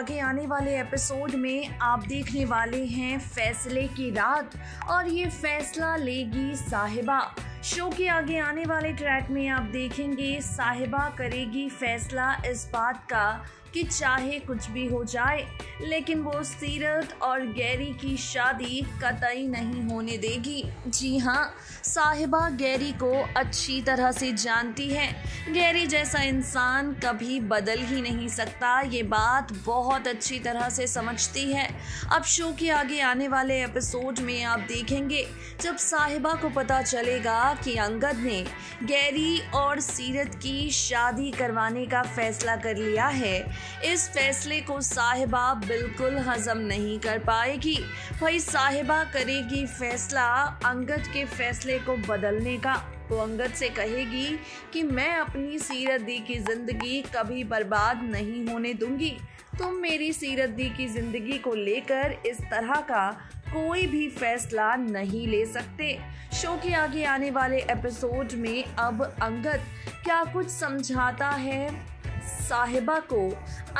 आगे आने वाले एपिसोड में आप देखने वाले हैं फैसले की रात, और ये फैसला लेगी साहिबा। शो के आगे आने वाले ट्रैक में आप देखेंगे साहिबा करेगी फैसला इस बात का कि चाहे कुछ भी हो जाए लेकिन वो सीरत और गैरी की शादी कतई नहीं होने देगी। जी हाँ, साहिबा गैरी को अच्छी तरह से जानती है। गैरी जैसा इंसान कभी बदल ही नहीं सकता, ये बात बहुत अच्छी तरह से समझती है। अब शो के आगे आने वाले एपिसोड में आप देखेंगे जब साहिबा को पता चलेगा कि अंगद ने गैरी और सीरत की शादी करवाने का फैसला कर लिया है। इस फैसले को साहिबा बिल्कुल हजम नहीं कर पाएगी। भाई साहिबा करेगी फैसला अंगद के फैसले को बदलने का, तो अंगद से कहेगी कि मैं अपनी सीरत दी की ज़िंदगी कभी बर्बाद नहीं होने दूंगी। तुम मेरी सीरत दी की ज़िंदगी को लेकर इस तरह का कोई भी फैसला नहीं ले सकते। शो के आगे आने वाले एपिसोड में अब अंगद क्या कुछ समझाता है साहिबा को,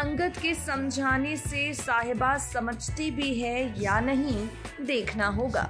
अंगद के समझाने से साहिबा समझती भी है या नहीं, देखना होगा।